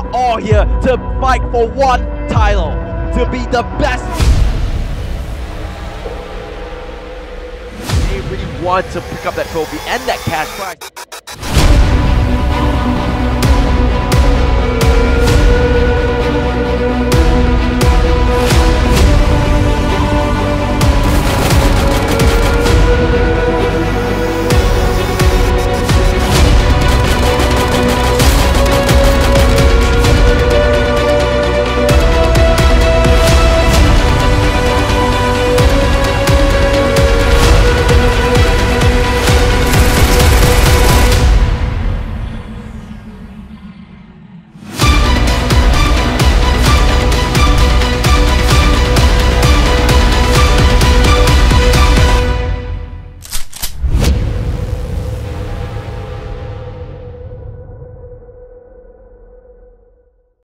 are all here to fight for one title, to be the best. They really want to pick up that trophy and that cash prize.